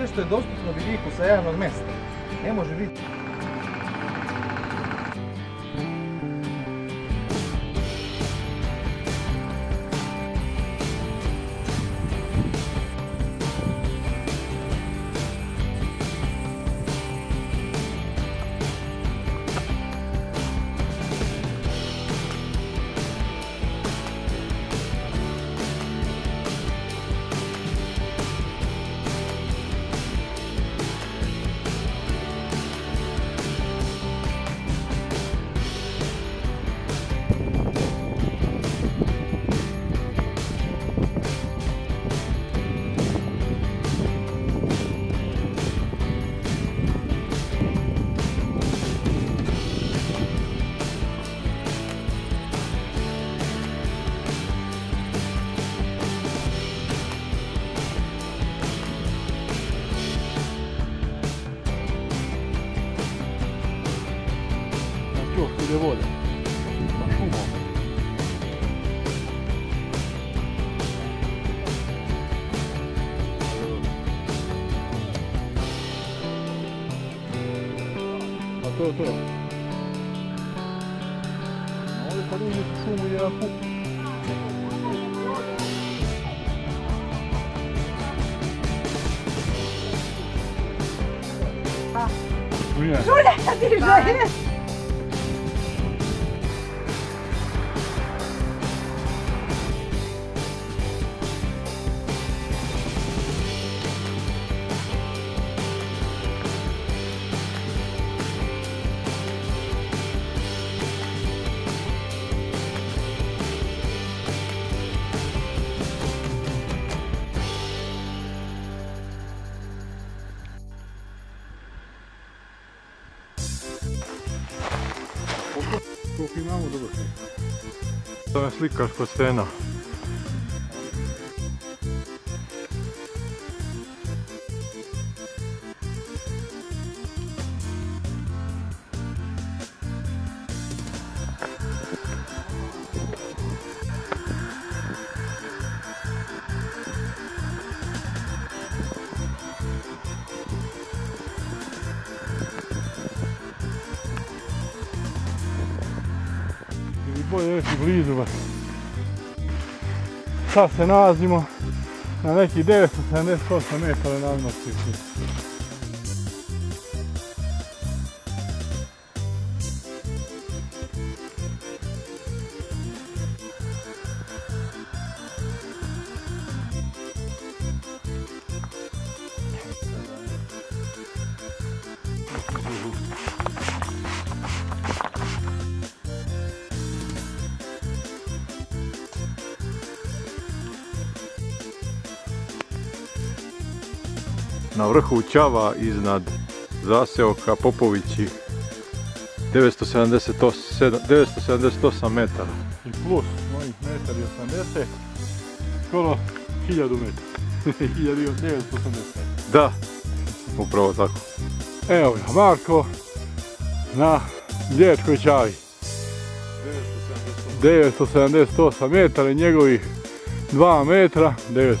sve što je dostupno Viliku sa javnog mesta. Ne može biti. Вода. А то. Надо подумать, шуму я окуп. Жуля, бежали! To je slikaška scena. Bolje reći blizu baš. Sad se nalazimo na neki 978 metara nadmorske visine. Na vrhu Ćava iznad zaseoka Popovići 978 metara i plus mojih metar i 80, skoro 1000 metara, 1980. Da, upravo tako. Evo ja, Marko na Riječkoj Ćavi, 978 metara i njegovih 2 metra, 980.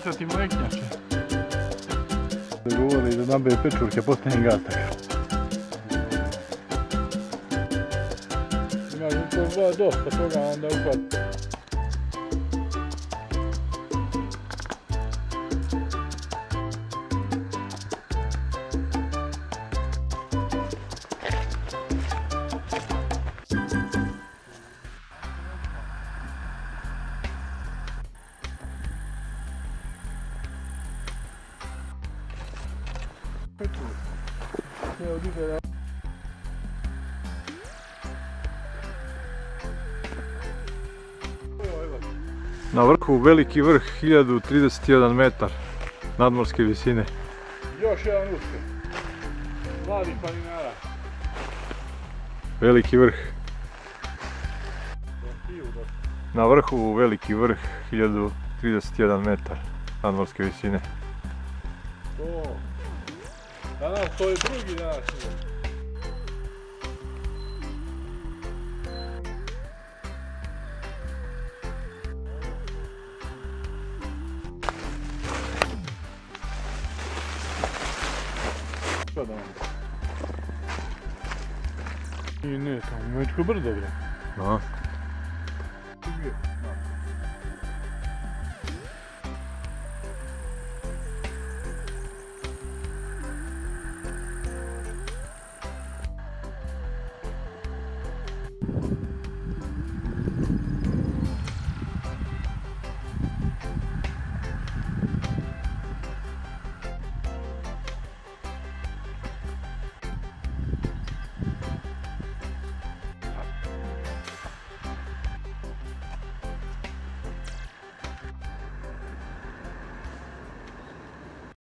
čitati mleknjače. Govori da nabe pečurke postajem gatak. Imam to dosta toga, onda upad. Na vrhu Veliki Vrh, 1031 metar nadmorske visine. Još jedan uspjeh mladih planinara. Veliki Vrh. Na vrhu Veliki Vrh, 1031 metar nadmorske visine. Danas to je drugi današnji. I ne, tamo imečko brdo, bro. Aha.